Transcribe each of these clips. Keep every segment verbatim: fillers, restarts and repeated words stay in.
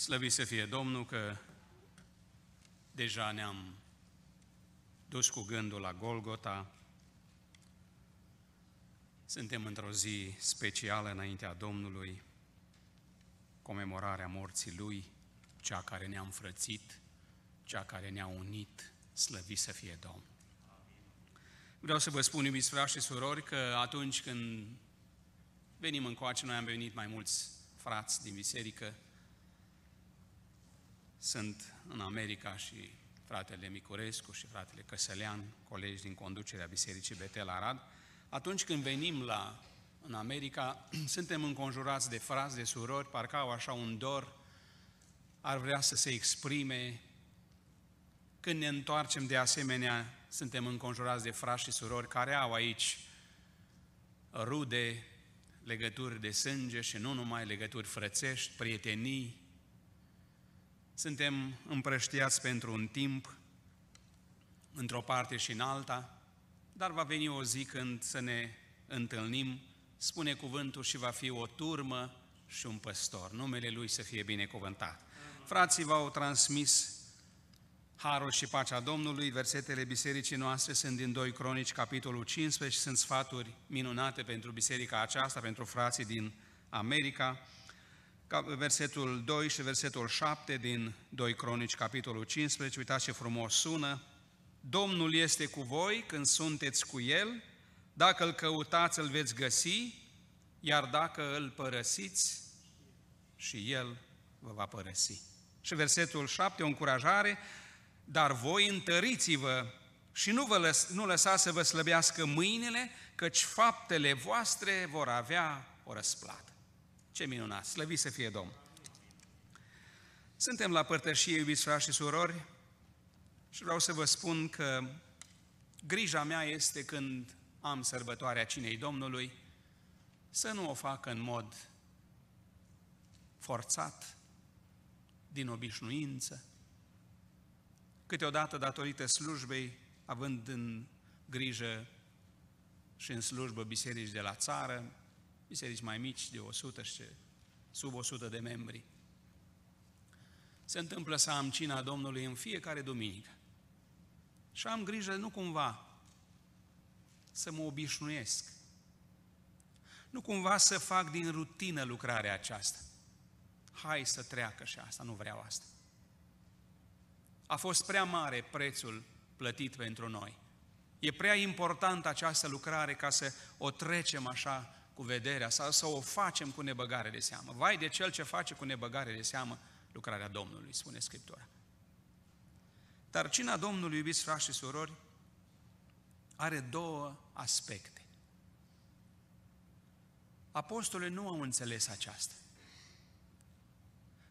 Slăvit să fie Domnul că deja ne-am dus cu gândul la Golgota. Suntem într-o zi specială înaintea Domnului, comemorarea morții Lui, cea care ne-a înfrățit, cea care ne-a unit, slăvit să fie Domnul. Vreau să vă spun, iubiți frați și surori, că atunci când venim încoace, noi am venit mai mulți frați din biserică, sunt în America și fratele Micurescu și fratele Căsălean, colegi din conducerea Bisericii Betel Arad. Atunci când venim la, în America, suntem înconjurați de frați, de surori, parcă au așa un dor, ar vrea să se exprime. Când ne întoarcem, de asemenea, suntem înconjurați de frați și surori care au aici rude, legături de sânge și nu numai, legături frățești, prietenii. Suntem împrăștiați pentru un timp, într-o parte și în alta, dar va veni o zi când să ne întâlnim, spune cuvântul, și va fi o turmă și un păstor. Numele Lui să fie binecuvântat. Frații v-au transmis harul și pacea Domnului. Versetele bisericii noastre sunt din doi Cronici, capitolul cincisprezece, sunt sfaturi minunate pentru biserica aceasta, pentru frații din America. Versetul doi și versetul șapte din doi Cronici, capitolul cincisprezece, uitați ce frumos sună. Domnul este cu voi când sunteți cu El, dacă îl căutați, îl veți găsi, iar dacă îl părăsiți, și El vă va părăsi. Și versetul șapte, o încurajare, dar voi întăriți-vă și nu, vă lăs, nu lăsați să vă slăbească mâinile, căci faptele voastre vor avea o răsplată. Ce minunat! Slăvit să fie Domnul! Suntem la părtășie, iubiți frați și surori, și vreau să vă spun că grija mea este, când am sărbătoarea Cinei Domnului, să nu o fac în mod forțat, din obișnuință. Câteodată, datorită slujbei, având în grijă și în slujbă biserici de la țară, biserici mai mici, de o sută și sub o sută de membri, se întâmplă să am Cina Domnului în fiecare duminică. Și am grijă nu cumva să mă obișnuiesc, nu cumva să fac din rutină lucrarea aceasta. Hai să treacă și asta, nu vreau asta. A fost prea mare prețul plătit pentru noi. E prea importantă această lucrare ca să o trecem așa cu vederea sau să o facem cu nebăgare de seamă. Vai de cel ce face cu nebăgare de seamă lucrarea Domnului, spune Scriptura. Dar Cina Domnului, iubiți frați și surori, are două aspecte. Apostolii nu au înțeles aceasta.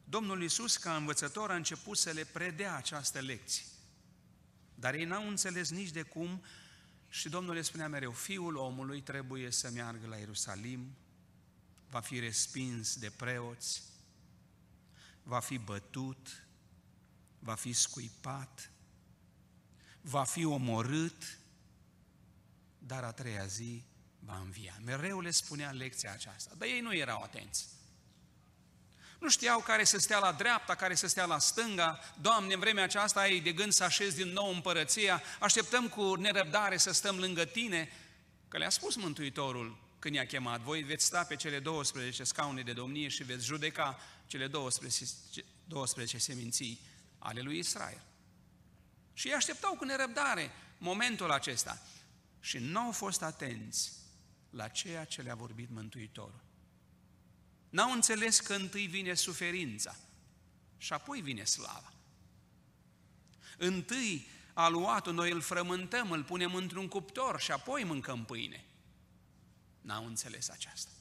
Domnul Iisus, ca învățător, a început să le predea această lecție, dar ei n-au înțeles nici de cum. Și Domnul le spunea mereu, Fiul omului trebuie să meargă la Ierusalim, va fi respins de preoți, va fi bătut, va fi scuipat, va fi omorât, dar a treia zi va învia. Mereu le spunea lecția aceasta, dar ei nu erau atenți. Nu știau care să stea la dreapta, care să stea la stânga. Doamne, în vremea aceasta ai de gând să așezi din nou împărăția, așteptăm cu nerăbdare să stăm lângă Tine. Că le-a spus Mântuitorul când i-a chemat, voi veți sta pe cele douăsprezece scaune de domnie și veți judeca cele douăsprezece seminții ale lui Israel. Și ei așteptau cu nerăbdare momentul acesta și n-au fost atenți la ceea ce le-a vorbit Mântuitorul. N-au înțeles că întâi vine suferința și apoi vine slava. Întâi aluatul noi îl frământăm, îl punem într-un cuptor și apoi mâncăm pâine. N-au înțeles aceasta.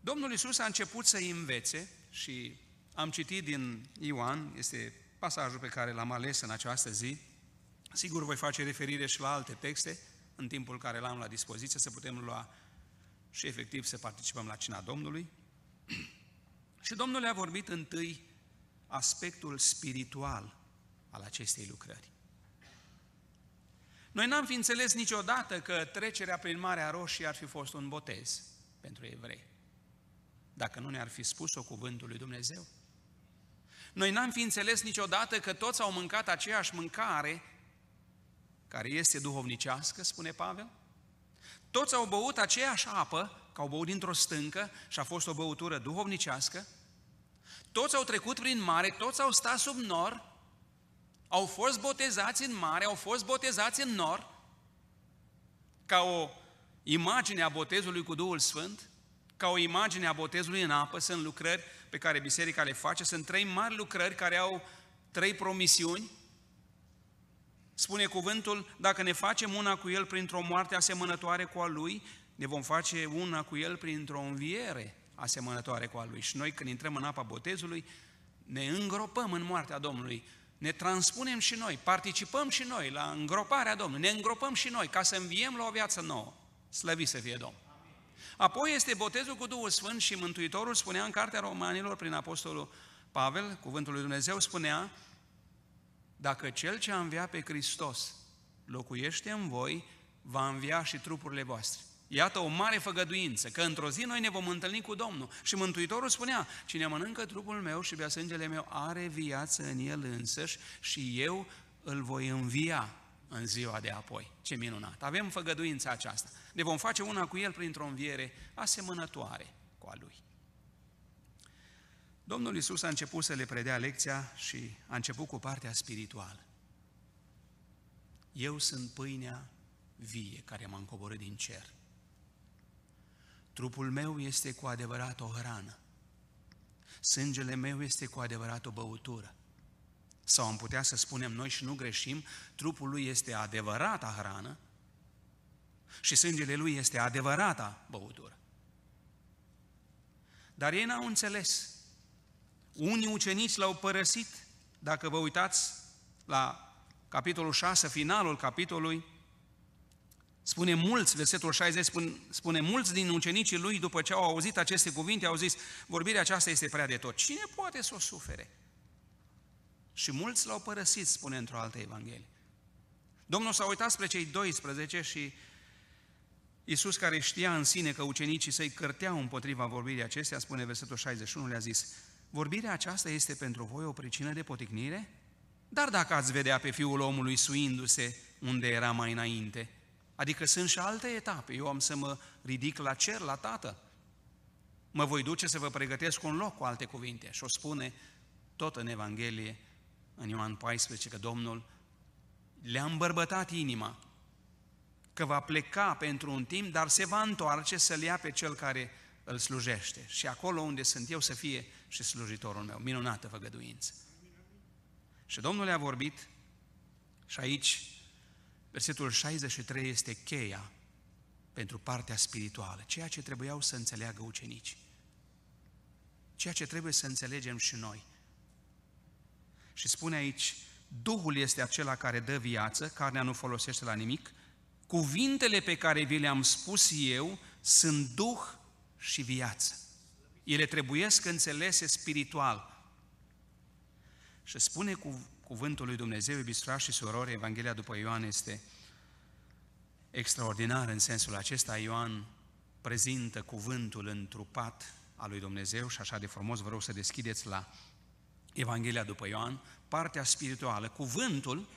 Domnul Iisus a început să-i învețe și am citit din Ioan, este pasajul pe care l-am ales în această zi. Sigur voi face referire și la alte texte în timpul care l-am la dispoziție, să putem lua și efectiv să participăm la Cina Domnului. Și Domnul le-a vorbit întâi aspectul spiritual al acestei lucrări. Noi n-am fi înțeles niciodată că trecerea prin Marea Roșie ar fi fost un botez pentru evrei. dacă nu ne-ar fi spus-o cuvântul lui Dumnezeu. Noi n-am fi înțeles niciodată că toți au mâncat aceeași mâncare, care este duhovnicească, spune Pavel. Toți au băut aceeași apă, că au băut dintr-o stâncă și a fost o băutură duhovnicească. Toți au trecut prin mare, toți au stat sub nor, au fost botezați în mare, au fost botezați în nor, ca o imagine a botezului cu Duhul Sfânt, ca o imagine a botezului în apă. Sunt lucrări pe care biserica le face, sunt trei mari lucrări care au trei promisiuni. Spune cuvântul, dacă ne facem una cu El printr-o moarte asemănătoare cu a Lui, ne vom face una cu El printr-o înviere asemănătoare cu a Lui. Și noi când intrăm în apa botezului, ne îngropăm în moartea Domnului, ne transpunem și noi, participăm și noi la îngroparea Domnului, ne îngropăm și noi ca să înviem la o viață nouă. Slăvit să fie Domnul! Apoi este botezul cu Duhul Sfânt și Mântuitorul spunea în Cartea Romanilor, prin Apostolul Pavel, cuvântul lui Dumnezeu spunea, dacă Cel ce a înviat pe Hristos locuiește în voi, va învia și trupurile voastre. Iată o mare făgăduință, că într-o zi noi ne vom întâlni cu Domnul. Și Mântuitorul spunea, cine mănâncă trupul meu și bea sângele meu are viață în el însăși și eu îl voi învia în ziua de apoi. Ce minunat! Avem făgăduința aceasta. Ne vom face una cu El printr-o înviere asemănătoare cu a Lui. Domnul Iisus a început să le predea lecția și a început cu partea spirituală. Eu sunt pâinea vie care m-am coborât din cer. Trupul meu este cu adevărat o hrană. Sângele meu este cu adevărat o băutură. Sau am putea să spunem noi și nu greșim, trupul Lui este adevărata hrană și sângele Lui este adevărata băutură. Dar ei n-au înțeles. Unii ucenici L-au părăsit. Dacă vă uitați la capitolul șase, finalul capitolului, spune mulți, versetul șaizeci, spune, spune mulți din ucenicii Lui, după ce au auzit aceste cuvinte, au zis, vorbirea aceasta este prea de tot. Cine poate să o sufere? Și mulți L-au părăsit, spune într-o altă evanghelie. Domnul s-a uitat spre cei doisprezece și Iisus, care știa în sine că ucenicii Săi cârteau împotriva vorbirii acestea, spune versetul șaizeci și unu, le-a zis, vorbirea aceasta este pentru voi o pricină de poticnire? Dar dacă ați vedea pe Fiul omului suindu-se unde era mai înainte, adică sunt și alte etape, eu am să mă ridic la cer, la Tată, mă voi duce să vă pregătesc un loc, cu alte cuvinte. Și o spune tot în Evanghelie, în Ioan paisprezece, că Domnul le-a îmbărbătat inima, că va pleca pentru un timp, dar se va întoarce să-L ia pe Cel care îl slujește. Și acolo unde sunt eu să fie și slujitorul meu. Minunată făgăduință! Și Domnul le-a vorbit și aici versetul șaizeci și trei este cheia pentru partea spirituală, ceea ce trebuiau să înțeleagă ucenicii, ceea ce trebuie să înțelegem și noi. Și spune aici, Duhul este acela care dă viață, carnea nu folosește la nimic, cuvintele pe care vi le-am spus eu sunt Duh și viață. Ele trebuiesc înțelese spiritual. Și spune cu Cuvântul lui Dumnezeu, iubiți frați și surori, Evanghelia după Ioan este extraordinară în sensul acesta. Ioan prezintă cuvântul întrupat al lui Dumnezeu și așa de frumos vă rog să deschideți la Evanghelia după Ioan, partea spirituală. Cuvântul,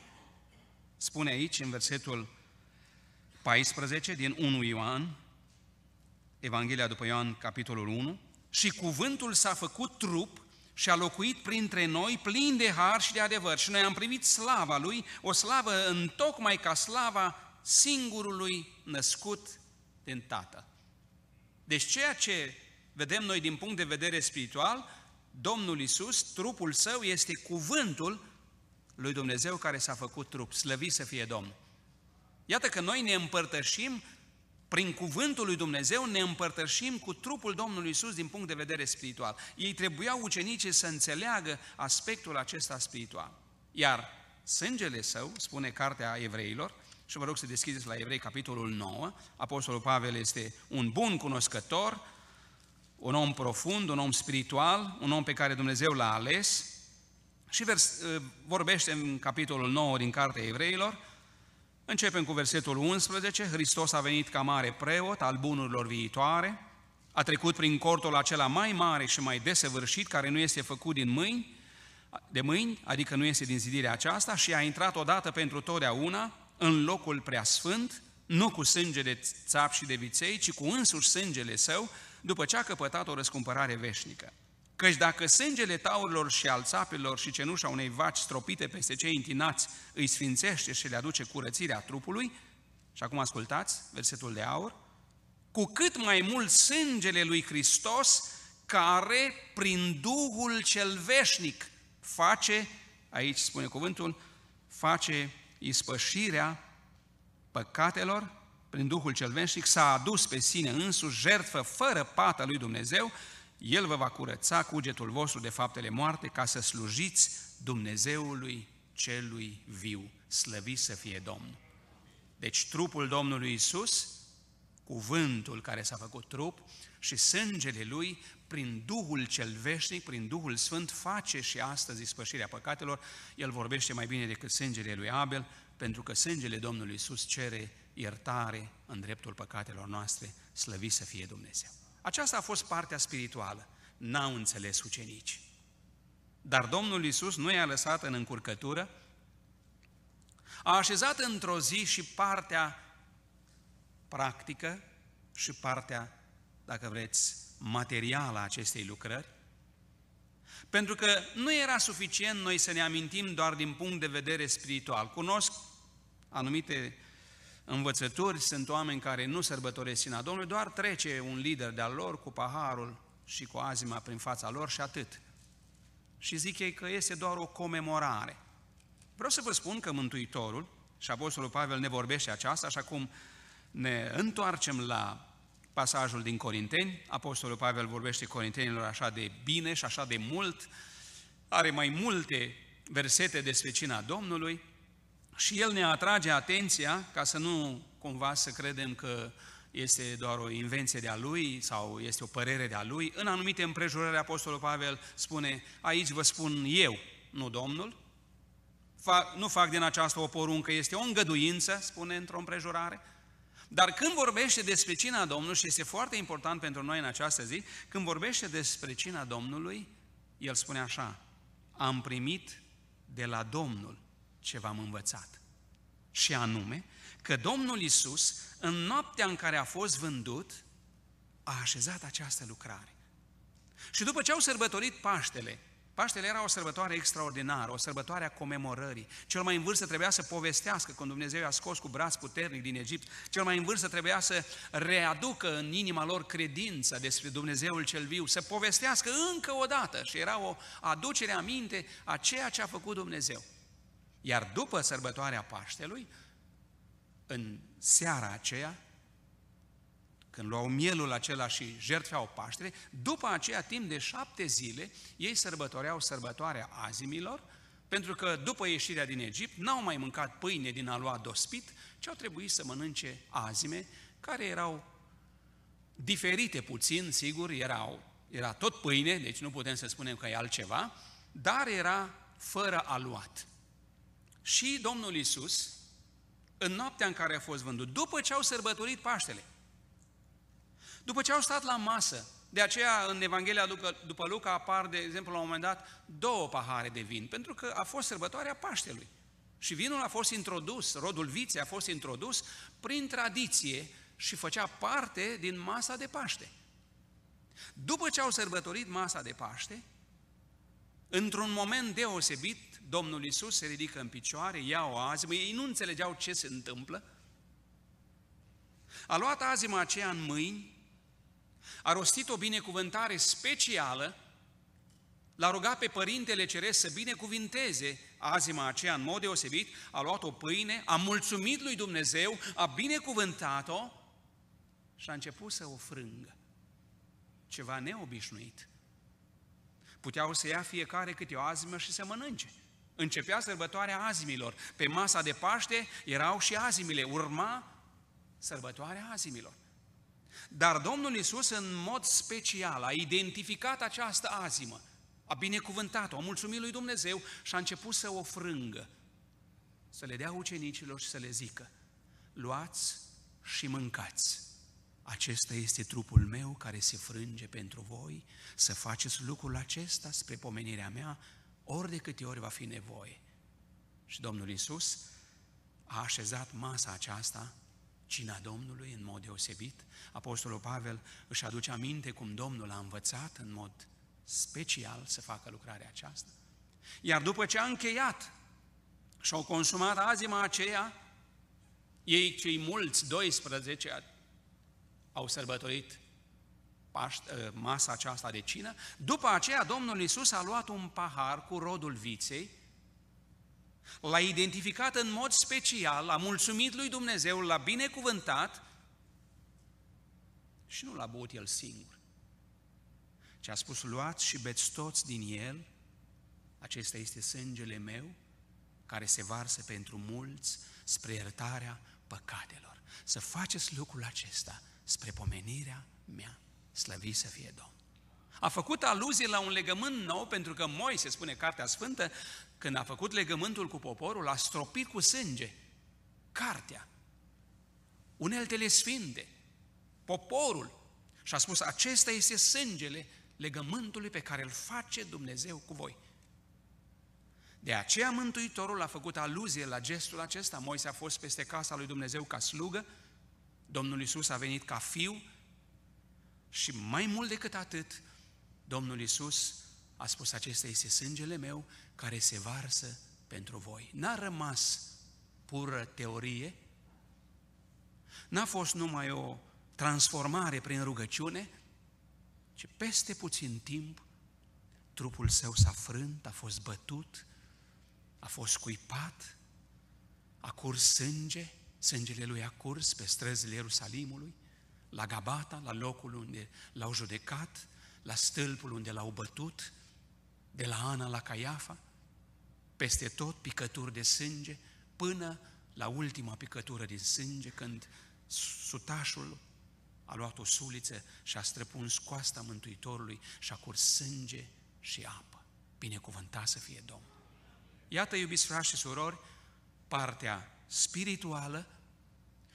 spune aici în versetul paisprezece din unu Ioan, Evanghelia după Ioan, capitolul unu, și cuvântul s-a făcut trup și a locuit printre noi, plin de har și de adevăr. Și noi am privit slava Lui, o slavă întocmai ca slava singurului născut din Tată. Deci ceea ce vedem noi din punct de vedere spiritual, Domnul Iisus, trupul Său, este cuvântul lui Dumnezeu care s-a făcut trup. Slăvit să fie Domnul! Iată că noi ne împărtășim, prin cuvântul lui Dumnezeu, ne împărtășim cu trupul Domnului Iisus din punct de vedere spiritual. Ei trebuiau, ucenicii, să înțeleagă aspectul acesta spiritual. Iar sângele Său, spune Cartea Evreilor, și vă rog să deschideți la Evrei, capitolul nouă, Apostolul Pavel este un bun cunoscător, un om profund, un om spiritual, un om pe care Dumnezeu l-a ales și vers, vorbește în capitolul nouă din Cartea Evreilor. Începem cu versetul unsprezece, Hristos a venit ca mare preot al bunurilor viitoare, A trecut prin cortul acela mai mare și mai desăvârșit, care nu este făcut din mâini, de mâini, adică nu este din zidirea aceasta, și a intrat odată pentru totdeauna în locul preasfânt, nu cu sânge de țap și de viței, ci cu însuși sângele său, după ce a căpătat o răscumpărare veșnică. Căci dacă sângele taurilor și al țapilor și cenușa unei vaci stropite peste cei întinați îi sfințește și le aduce curățirea trupului, și acum ascultați versetul de aur, cu cât mai mult sângele lui Hristos, care prin Duhul cel veșnic face, aici spune cuvântul, face ispășirea păcatelor, prin Duhul cel veșnic, s-a adus pe sine însuși jertfă fără pată lui Dumnezeu, El vă va curăța cugetul vostru de faptele moarte, ca să slujiți Dumnezeului celui viu, slăvit să fie Domnul. Deci trupul Domnului Iisus, cuvântul care s-a făcut trup, și sângele Lui, prin Duhul cel veșnic, prin Duhul Sfânt, face și astăzi ispășirea păcatelor. El vorbește mai bine decât sângele lui Abel, pentru că sângele Domnului Iisus cere iertare în dreptul păcatelor noastre, slăvit să fie Dumnezeu. Aceasta a fost partea spirituală, n-au înțeles ucenici. Dar Domnul Iisus nu i-a lăsat în încurcătură, a așezat într-o zi și partea practică și partea, dacă vreți, materială a acestei lucrări, pentru că nu era suficient noi să ne amintim doar din punct de vedere spiritual. Cunosc anumite învățături, sunt oameni care nu sărbătoresc Cina Domnului, doar trece un lider de-al lor cu paharul și cu azima prin fața lor și atât. Și zic ei că este doar o comemorare. Vreau să vă spun că Mântuitorul, și Apostolul Pavel ne vorbește aceasta, așa cum ne întoarcem la pasajul din Corinteni, Apostolul Pavel vorbește corintenilor așa de bine și așa de mult, are mai multe versete despre Cina Domnului, și el ne atrage atenția, ca să nu cumva să credem că este doar o invenție de-a lui sau este o părere de-a lui. În anumite împrejurări, Apostolul Pavel spune, aici vă spun eu, nu Domnul, fac, nu fac din aceasta o poruncă, este o îngăduință, spune într-o împrejurare. Dar când vorbește despre Cina Domnului, și este foarte important pentru noi în această zi, când vorbește despre Cina Domnului, el spune așa, am primit de la Domnul ce v-am învățat. Și anume, că Domnul Iisus, în noaptea în care a fost vândut, a așezat această lucrare. Și după ce au sărbătorit Paștele, Paștele era o sărbătoare extraordinară, o sărbătoare a comemorării. Cel mai în vârstă trebuia să povestească când Dumnezeu i-a scos cu braț puternic din Egipt, cel mai în vârstă trebuia să readucă în inima lor credința despre Dumnezeul cel viu, să povestească încă o dată, și era o aducere aminte a ceea ce a făcut Dumnezeu. Iar după sărbătoarea Paștelui, în seara aceea, când luau mielul acela și jertfeau Paștele, după aceea, timp de șapte zile, ei sărbătoreau sărbătoarea azimilor, pentru că după ieșirea din Egipt n-au mai mâncat pâine din a lua dospit, ci au trebuit să mănânce azime, care erau diferite puțin, sigur, erau, era tot pâine, deci nu putem să spunem că e altceva, dar era fără aluat. Și Domnul Iisus, în noaptea în care a fost vândut, după ce au sărbătorit Paștele, după ce au stat la masă, de aceea în Evanghelia după Luca apar, de exemplu, la un moment dat, două pahare de vin, pentru că a fost sărbătoarea Paștelui. Și vinul a fost introdus, rodul viței a fost introdus prin tradiție și făcea parte din masa de Paște. După ce au sărbătorit masa de Paște, într-un moment deosebit, Domnul Iisus se ridică în picioare, ia o azimă, ei nu înțelegeau ce se întâmplă. A luat azima aceea în mâini, a rostit o binecuvântare specială, l-a rugat pe Părintele Ceresc să binecuvinteze azima aceea în mod deosebit, a luat o pâine, a mulțumit lui Dumnezeu, a binecuvântat-o și a început să o frângă. Ceva neobișnuit. Puteau să ia fiecare câte o azimă și să mănânce. Începea sărbătoarea azimilor. Pe masa de Paște erau și azimile. Urma sărbătoarea azimilor. Dar Domnul Iisus, în mod special, a identificat această azimă, a binecuvântat-o, a mulțumit lui Dumnezeu și a început să o frângă, să le dea ucenicilor și să le zică, luați și mâncați. acesta este trupul meu care se frânge pentru voi, să faceți lucrul acesta spre pomenirea mea, ori de câte ori va fi nevoie. Și Domnul Iisus a așezat masa aceasta, cina Domnului, în mod deosebit. Apostolul Pavel își aduce aminte cum Domnul a învățat în mod special să facă lucrarea aceasta. Iar după ce a încheiat și au consumat azima aceea, ei cei mulți, doisprezece, au sărbătorit masa aceasta de cină. După aceea, Domnul Iisus a luat un pahar cu rodul viței, l-a identificat în mod special, l-a mulțumit lui Dumnezeu, l-a binecuvântat și nu l-a băut el singur, ci a spus: luați și beți toți din el, acesta este sângele meu, care se varsă pentru mulți spre iertarea păcatelor. Să faceți lucrul acesta spre pomenirea mea. Slăvit să fie Domnul! A făcut aluzie la un legământ nou, pentru că Moise, spune Cartea Sfântă, când a făcut legământul cu poporul, a stropit cu sânge cartea, uneltele sfinte, poporul, și a spus: acesta este sângele legământului pe care îl face Dumnezeu cu voi. De aceea Mântuitorul a făcut aluzie la gestul acesta. Moise a fost peste casa lui Dumnezeu ca slugă, Domnul Iisus a venit ca fiu și mai mult decât atât, Domnul Iisus a spus: acesta este sângele meu care se varsă pentru voi. N-a rămas pură teorie, n-a fost numai o transformare prin rugăciune, ci peste puțin timp trupul său s-a frânt, a fost bătut, a fost cuipat, a curs sânge, sângele lui a curs pe străzile Ierusalimului, la Gabata, la locul unde l-au judecat, la stâlpul unde l-au bătut, de la Ana la Caiafa, peste tot picături de sânge, până la ultima picătură din sânge, când sutașul a luat o suliță și a străpuns coasta Mântuitorului și a curs sânge și apă. Binecuvântat să fie Domnul! Iată, iubiți frați și surori, partea spirituală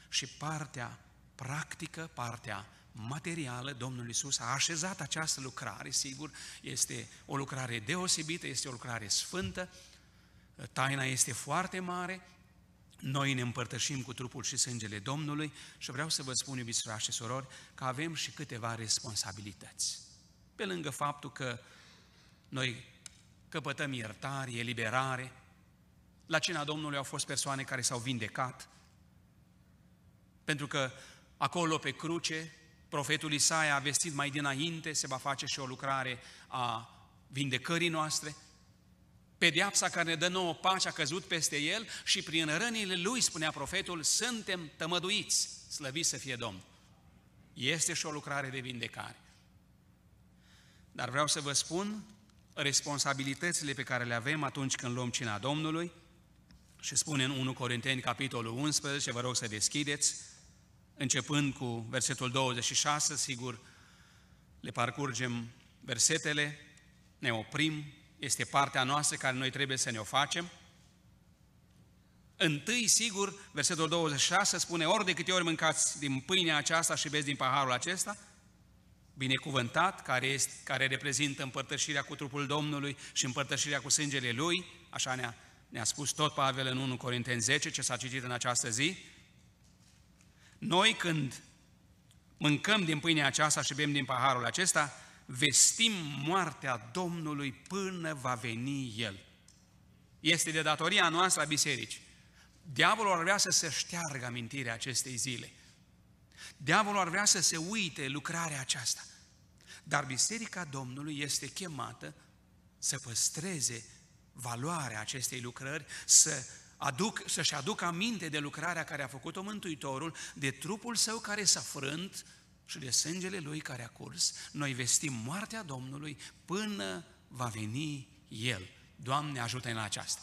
și partea practică, partea materială. Domnul Iisus a așezat această lucrare, sigur, este o lucrare deosebită, este o lucrare sfântă, taina este foarte mare, noi ne împărtășim cu trupul și sângele Domnului și vreau să vă spun, iubiți frați și surori, că avem și câteva responsabilități. Pe lângă faptul că noi căpătăm iertare, eliberare, la cina Domnului au fost persoane care s-au vindecat, pentru că acolo pe cruce, profetul Isaia a vestit mai dinainte, se va face și o lucrare a vindecării noastre. Pedeapsa care ne dă nouă pace a căzut peste el și prin rănile lui, spunea profetul, suntem tămăduiți. Slăvit să fie Domnul! Este și o lucrare de vindecare. Dar vreau să vă spun responsabilitățile pe care le avem atunci când luăm cina Domnului și spune în întâi Corinteni, capitolul unsprezece, vă rog să deschideți, începând cu versetul douăzeci și șase, sigur, le parcurgem versetele, ne oprim, este partea noastră care noi trebuie să ne o facem. Întâi, sigur, versetul douăzeci și șase spune: ori de câte ori mâncați din pâinea aceasta și beți din paharul acesta, binecuvântat, care, este, care reprezintă împărtășirea cu trupul Domnului și împărtășirea cu sângele Lui, așa ne-a ne-a spus tot Pavel în întâi Corinteni zece, ce s-a citit în această zi. Noi, când mâncăm din pâinea aceasta și bem din paharul acesta, vestim moartea Domnului până va veni El. Este de datoria noastră a bisericii. Diavolul ar vrea să se șteargă amintirea acestei zile. Diavolul ar vrea să se uite lucrarea aceasta. Dar Biserica Domnului este chemată să păstreze valoarea acestei lucrări, să Aduc, să-și aducă aminte de lucrarea care a făcut-o Mântuitorul, de trupul său care s-a frânt și de sângele lui care a curs. Noi vestim moartea Domnului până va veni El. Doamne, ajută-ne la aceasta!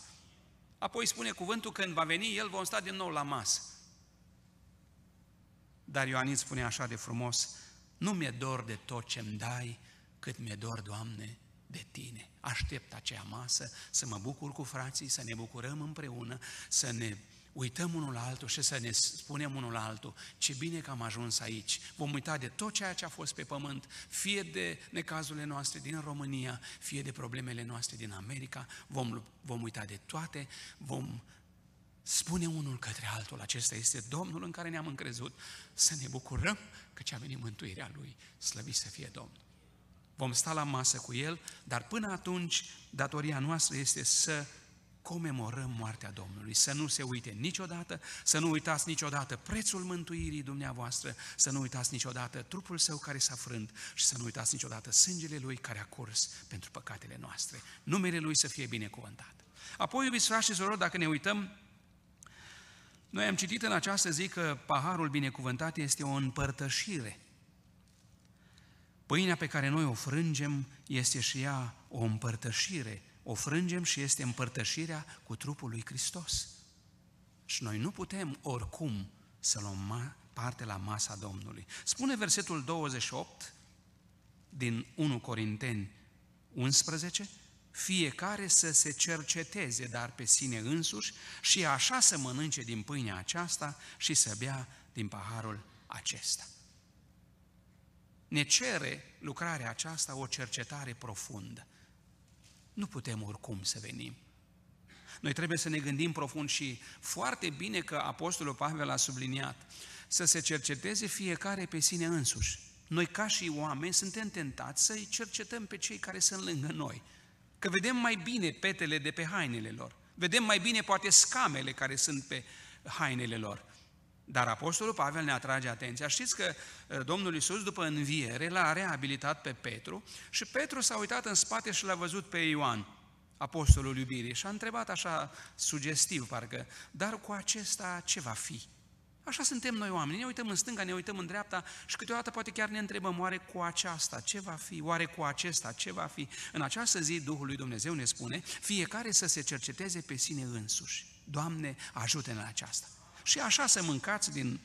Apoi spune cuvântul: când va veni El, vom sta din nou la masă. Dar Ioan spune așa de frumos: nu mi-e dor de tot ce-mi dai, cât mi-e dor, Doamne, de Tine. Aștept acea masă, să mă bucur cu frații, să ne bucurăm împreună, să ne uităm unul la altul și să ne spunem unul la altul, ce bine că am ajuns aici. Vom uita de tot ceea ce a fost pe pământ, fie de necazurile noastre din România, fie de problemele noastre din America, vom, vom uita de toate, vom spune unul către altul, acesta este Domnul în care ne-am încrezut, să ne bucurăm că ce a venit mântuirea Lui, slăvit să fie Domnul. Vom sta la masă cu El, dar până atunci datoria noastră este să comemorăm moartea Domnului, să nu se uite niciodată, să nu uitați niciodată prețul mântuirii dumneavoastră, să nu uitați niciodată trupul Său care s-a frânt și să nu uitați niciodată sângele Lui care a curs pentru păcatele noastre. Numele Lui să fie binecuvântat. Apoi, iubiți frați și surori, dacă ne uităm, noi am citit în această zi că paharul binecuvântat este o împărtășire. Pâinea pe care noi o frângem este și ea o împărtășire. O frângem și este împărtășirea cu trupul lui Hristos. Și noi nu putem oricum să luăm parte la masa Domnului. Spune versetul douăzeci și opt din unu Corinteni unsprezece, fiecare să se cerceteze, dar pe sine însuși, și așa să mănânce din pâinea aceasta și să bea din paharul acesta. Ne cere lucrarea aceasta o cercetare profundă. Nu putem oricum să venim. Noi trebuie să ne gândim profund și foarte bine că Apostolul Pavel a subliniat să se cerceteze fiecare pe sine însuși. Noi ca și oameni suntem tentați să-i cercetăm pe cei care sunt lângă noi, că vedem mai bine petele de pe hainele lor, vedem mai bine poate scamele care sunt pe hainele lor. Dar Apostolul Pavel ne atrage atenția. Știți că Domnul Iisus, după înviere, l-a reabilitat pe Petru și Petru s-a uitat în spate și l-a văzut pe Ioan, apostolul iubirii, și a întrebat așa sugestiv, parcă, dar cu acesta ce va fi? Așa suntem noi oamenii, ne uităm în stânga, ne uităm în dreapta și câteodată poate chiar ne întrebăm, oare cu aceasta ce va fi? Oare cu acesta ce va fi? În această zi, Duhul lui Dumnezeu ne spune, fiecare să se cerceteze pe sine însuși. Doamne, ajută-ne la aceasta! Și așa să mâncați din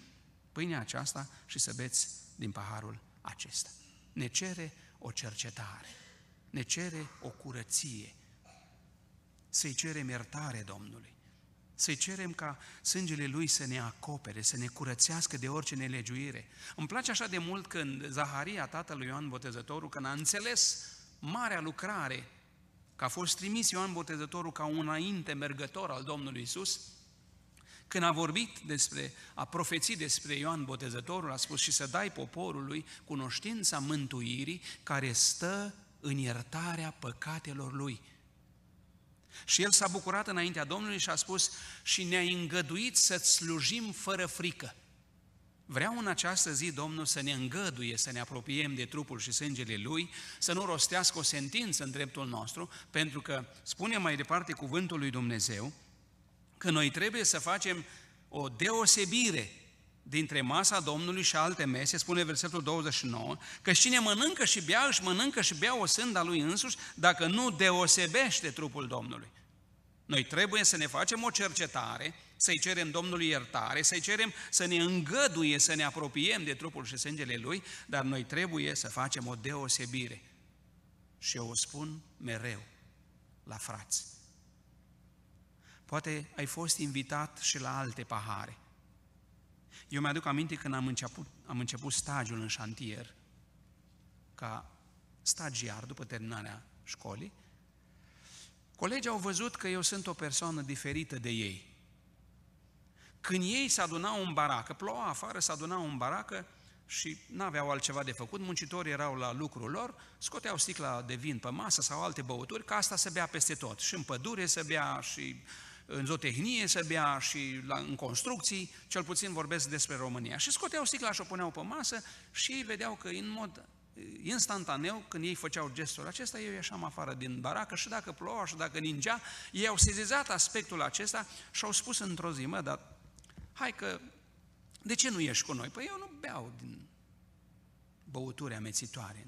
pâinea aceasta și să beți din paharul acesta. Ne cere o cercetare, ne cere o curăție, să-i cerem iertare Domnului, să-i cerem ca sângele Lui să ne acopere, să ne curățească de orice nelegiuire. Îmi place așa de mult când Zaharia, tatăl lui Ioan Botezătorul, când a înțeles marea lucrare, că a fost trimis Ioan Botezătorul ca un înainte mergător al Domnului Iisus, când a vorbit despre, a profețit despre Ioan Botezătorul, a spus și să dai poporului cunoștința mântuirii care stă în iertarea păcatelor lui. Și el s-a bucurat înaintea Domnului și a spus și ne-ai îngăduit să-ți slujim fără frică. Vreau în această zi, Domnul, să ne îngăduie, să ne apropiem de trupul și sângele Lui, să nu rostească o sentință în dreptul nostru, pentru că, spune mai departe cuvântul lui Dumnezeu, că noi trebuie să facem o deosebire dintre masa Domnului și alte mese, spune versetul douăzeci și nouă, că cine mănâncă și bea, își mănâncă și bea o sânda lui însuși, dacă nu deosebește trupul Domnului. Noi trebuie să ne facem o cercetare, să-i cerem Domnului iertare, să-i cerem să ne îngăduie, să ne apropiem de trupul și sângele Lui, dar noi trebuie să facem o deosebire. Și eu o spun mereu la frați. Poate ai fost invitat și la alte pahare. Eu mi-aduc aminte când am început, am început stagiul în șantier, ca stagiar după terminarea școlii, colegii au văzut că eu sunt o persoană diferită de ei. Când ei se adunau în baracă, ploua afară, se adunau în baracă și n-aveau altceva de făcut, muncitorii erau la lucrul lor, scoteau sticla de vin pe masă sau alte băuturi, ca asta se bea peste tot, și în pădure se bea, și în zootehnie se bea, și la, în construcții, cel puțin vorbesc despre România. Și scoteau sticla și o puneau pe masă și ei vedeau că în mod instantaneu, când ei făceau gestul acesta, eu ieșeam afară din baracă și dacă ploua și dacă ningea, ei au sezizat aspectul acesta și au spus într-o zi, mă, dar hai că, de ce nu ieși cu noi? Păi eu nu beau din băuturi amețitoare.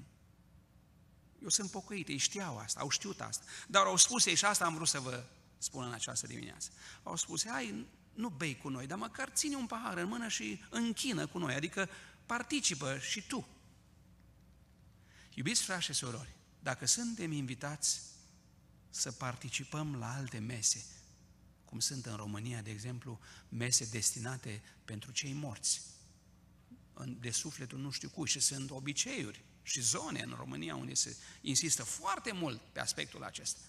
Eu sunt pocăit, ei știau asta, au știut asta. Dar au spus ei, și asta am vrut să vă spun în această dimineață, au spus, hai, nu bei cu noi, dar măcar ține un pahar în mână și închină cu noi, adică participă și tu. Iubiți frați și surori, dacă suntem invitați să participăm la alte mese, cum sunt în România, de exemplu, mese destinate pentru cei morți, de sufletul nu știu cui, și sunt obiceiuri și zone în România unde se insistă foarte mult pe aspectul acesta.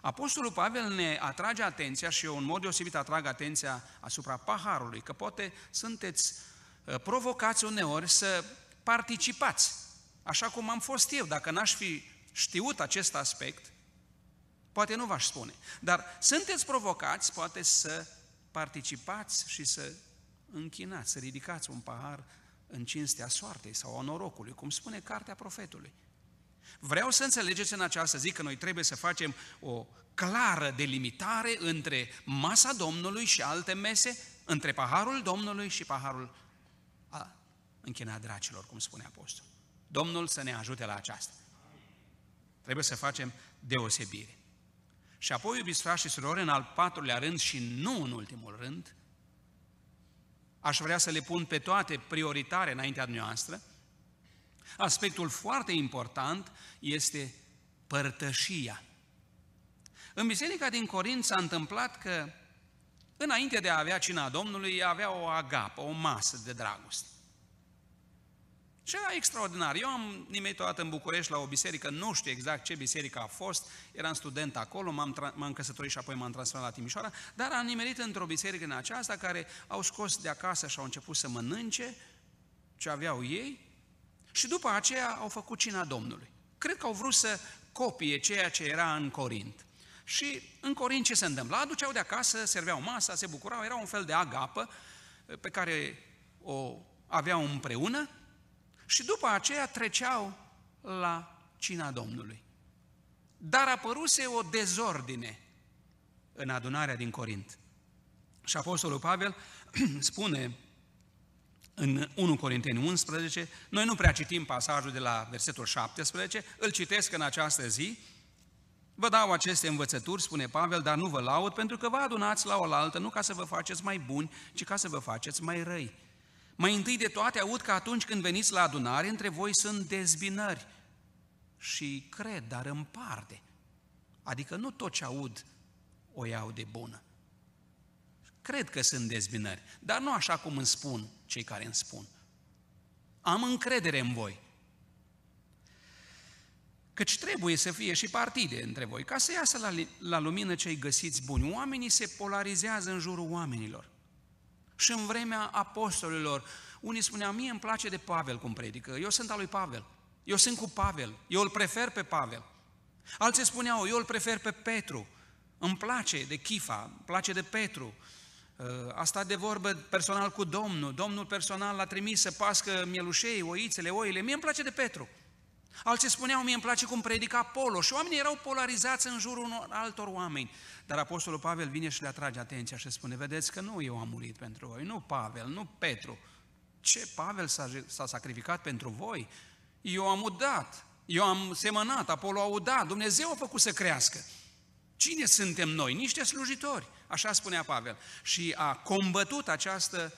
Apostolul Pavel ne atrage atenția și eu în mod deosebit atrag atenția asupra paharului, că poate sunteți provocați uneori să participați, așa cum am fost eu. Dacă n-aș fi știut acest aspect, poate nu v-aș spune, dar sunteți provocați poate să participați și să închinați, să ridicați un pahar în cinstea soartei sau a norocului, cum spune Cartea Profetului. Vreau să înțelegeți în această zi că noi trebuie să facem o clară delimitare între masa Domnului și alte mese, între paharul Domnului și paharul a închinat dracilor, cum spune apostol. Domnul să ne ajute la aceasta. Trebuie să facem deosebire. Și apoi, iubiți frați și surori, în al patrulea rând și nu în ultimul rând, aș vrea să le pun pe toate prioritare înaintea noastră. Aspectul foarte important este părtășia. În biserica din Corint s-a întâmplat că, înainte de a avea cina Domnului, avea o agapă, o masă de dragoste. Și era extraordinar. Eu am nimerit o dată în București la o biserică, nu știu exact ce biserică a fost, eram student acolo, m-am căsătorit și apoi m-am transferat la Timișoara, dar am nimerit într-o biserică în aceasta care au scos de acasă și au început să mănânce ce aveau ei și după aceea au făcut cina Domnului. Cred că au vrut să copie ceea ce era în Corint. Și în Corint ce se întâmpla? Aduceau de acasă, serveau masa, se bucurau, era un fel de agapă pe care o aveau împreună și după aceea treceau la cina Domnului. Dar apăruse o dezordine în adunarea din Corint. Și apostolul Pavel spune în întâi Corinteni unsprezece, noi nu prea citim pasajul de la versetul șaptesprezece, îl citesc în această zi. Vă dau aceste învățături, spune Pavel, dar nu vă laud, pentru că vă adunați la oaltă, nu ca să vă faceți mai buni, ci ca să vă faceți mai răi. Mai întâi de toate aud că atunci când veniți la adunare, între voi sunt dezbinări. Și cred, dar în parte. Adică nu tot ce aud o iau de bună. Cred că sunt dezbinări, dar nu așa cum îmi spun cei care îmi spun. Am încredere în voi. Căci trebuie să fie și partide între voi, ca să iasă la, la lumină cei găsiți buni. Oamenii se polarizează în jurul oamenilor. Și în vremea apostolilor, unii spuneau, mie îmi place de Pavel cum predică, eu sunt al lui Pavel, eu sunt cu Pavel, eu îl prefer pe Pavel. Alții spuneau, eu îl prefer pe Petru, îmi place de Chifa, îmi place de Petru, a stat de vorbă personal cu Domnul, Domnul personal l-a trimis să pască mielușei, oițele, oile, mie îmi place de Petru. Alții spuneau, mie îmi place cum predică Apollo și oamenii erau polarizați în jurul unor altor oameni. Dar apostolul Pavel vine și le atrage atenția și spune, vedeți că nu eu am murit pentru voi, nu Pavel, nu Petru. Ce Pavel s-a sacrificat pentru voi? Eu am udat, eu am semănat, Apollo a udat, Dumnezeu a făcut să crească. Cine suntem noi? Niște slujitori, așa spunea Pavel. Și a combătut această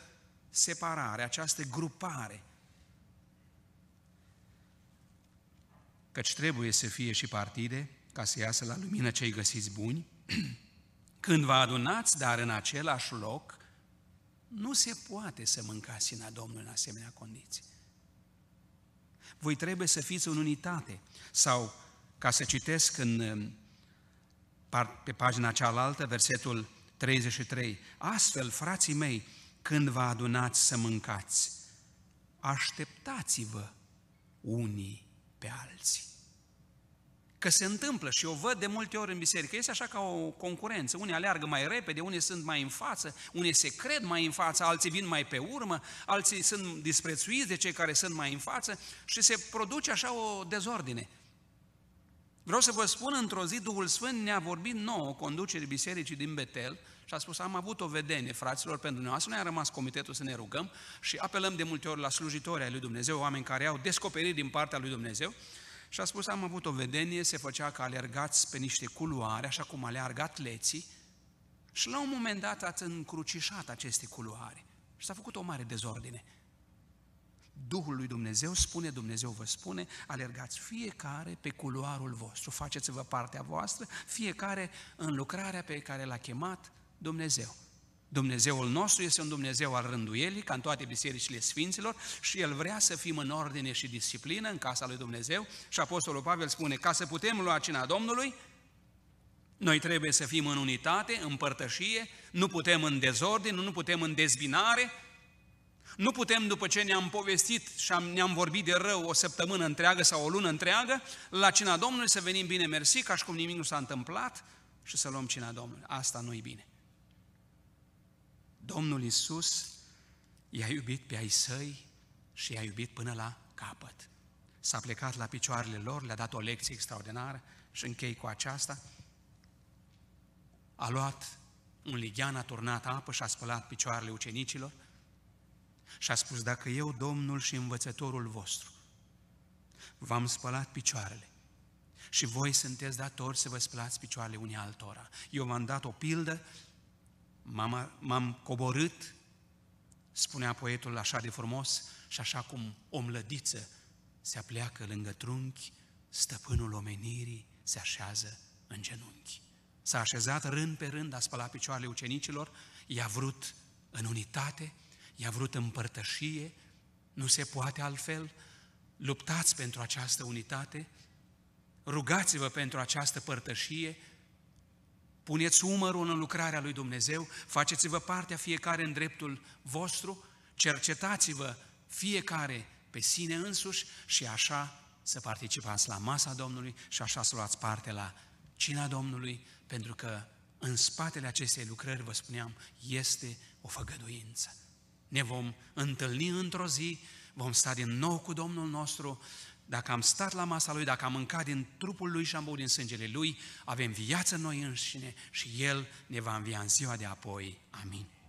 separare, această grupare. Căci trebuie să fie și partide, ca să iasă la lumină cei găsiți buni, când vă adunați, dar în același loc, nu se poate să mâncați cina Domnului în asemenea condiții. Voi trebuie să fiți în unitate, sau, ca să citesc în, pe pagina cealaltă, versetul treizeci și trei, astfel, frații mei, când vă adunați să mâncați, așteptați-vă unii pe alții. Că se întâmplă și eu văd de multe ori în biserică, este așa ca o concurență, unii aleargă mai repede, unii sunt mai în față, unii se cred mai în față, alții vin mai pe urmă, alții sunt disprețuiți de cei care sunt mai în față și se produce așa o dezordine. Vreau să vă spun, într-o zi Duhul Sfânt ne-a vorbit nouă, conducerii bisericii din Betel, și a spus, am avut o vedenie, fraților, pentru noi, noi am rămas comitetul să ne rugăm și apelăm de multe ori la slujitorii ai lui Dumnezeu, oameni care au descoperit din partea lui Dumnezeu, și a spus, am avut o vedenie, se făcea că alergați pe niște culoare, așa cum aleargă atleții, și la un moment dat ați încrucișat aceste culoare și s-a făcut o mare dezordine. Duhul lui Dumnezeu spune, Dumnezeu vă spune, alergați fiecare pe culoarul vostru, faceți-vă partea voastră, fiecare în lucrarea pe care l-a chemat Dumnezeu. Dumnezeul nostru este un Dumnezeu al rânduielii, ca în toate bisericile sfinților, și El vrea să fim în ordine și disciplină în casa lui Dumnezeu. Și Apostolul Pavel spune, ca să putem lua cina Domnului, noi trebuie să fim în unitate, în părtășie, nu putem în dezordine, nu putem în dezbinare, nu putem, după ce ne-am povestit și ne-am vorbit de rău o săptămână întreagă sau o lună întreagă, la cina Domnului să venim bine mersi, ca și cum nimic nu s-a întâmplat, și să luăm cina Domnului. Asta nu-i bine. Domnul Iisus i-a iubit pe ai săi și i-a iubit până la capăt. S-a plecat la picioarele lor, le-a dat o lecție extraordinară și închei cu aceasta. A luat un lighean, a turnat apă și a spălat picioarele ucenicilor și a spus, dacă eu, Domnul și învățătorul vostru, v-am spălat picioarele și voi sunteți datori să vă spălați picioarele unii altora. Eu v-am dat o pildă, m-am coborât, spunea poetul așa de frumos, și așa cum o mlădiță se apleacă lângă trunchi, stăpânul omenirii se așează în genunchi. S-a așezat rând pe rând, a spălat picioarele ucenicilor, i-a vrut în unitate, i-a vrut în părtășie, nu se poate altfel, luptați pentru această unitate, rugați-vă pentru această părtășie, puneți umărul în lucrarea lui Dumnezeu, faceți-vă partea fiecare în dreptul vostru, cercetați-vă fiecare pe sine însuși și așa să participați la masa Domnului și așa să luați parte la cina Domnului, pentru că în spatele acestei lucrări, vă spuneam, este o făgăduință. Ne vom întâlni într-o zi, vom sta din nou cu Domnul nostru. Dacă am stat la masa Lui, dacă am mâncat din trupul Lui și am băut din sângele Lui, avem viață noi înșine și El ne va învia în ziua de apoi. Amin.